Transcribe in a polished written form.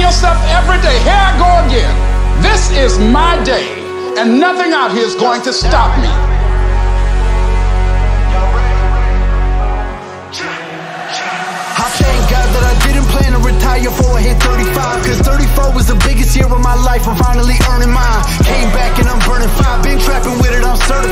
yourself every day, here I go again. This is my day, and nothing out here is going to stop me. I thank God that I didn't plan to retire before I hit 35, cause 34 was the biggest year of my life. I'm finally earning mine. Came back and I'm burning 5, been trapping with it, I'm certified.